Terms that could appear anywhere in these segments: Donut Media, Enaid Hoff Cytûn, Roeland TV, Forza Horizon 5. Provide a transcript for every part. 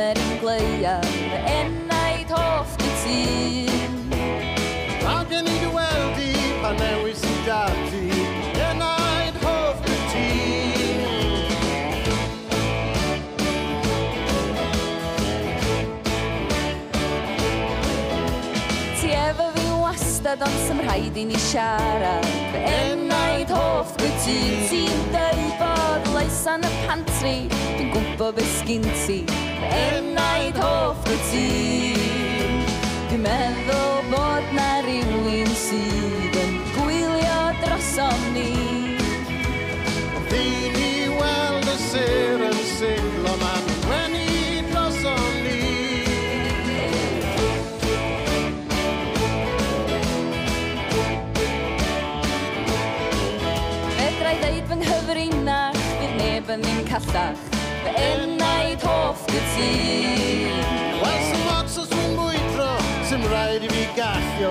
immer im Gleichen, der Enaid Hoff Cytûn. Dragen in the world deep, and now we see that deep, Enaid Hoff Cytûn. Tjever vi wasta dansar hajdin I kära, för Enaid Hoff Cytûn. San y pantri, dwi'n gwybod beth sgyn ti, Enaid Hoff Cytûn. Dwi'n meddwl bod na rywun sydd yn gwylio drosom ni. Ond fi ni weld y sir yn siglo ma'n wenu drosom ni. Fedra'i ddeud fy nghyfrinach, Neben im Kastach, bei Enaid Hoff Cytûn. Wel sy'n lot os dwi'n mwydro, sy'n rhaid I fi gallio,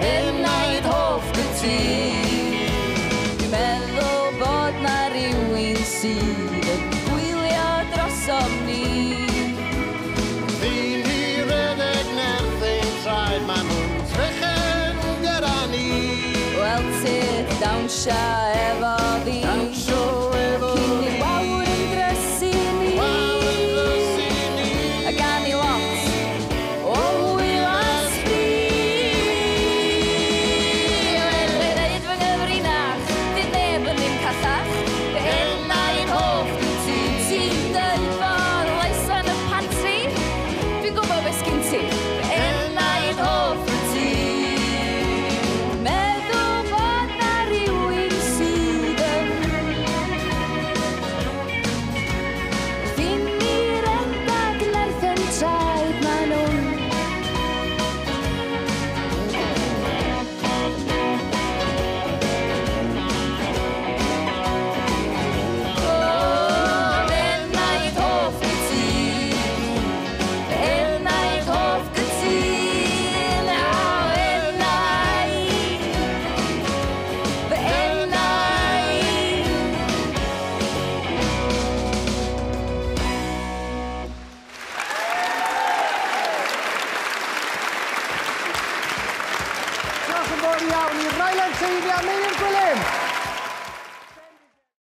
Enaid Hoff Cytûn. Dwi'n meddwl bod na rywun sydd yn gwylio drosom ni. Fi'n hiredig nerthyn traed, maen nhw'n trechen gyda ni. Wel sydd dawnsio efo fi. Iawn I Roeland TV am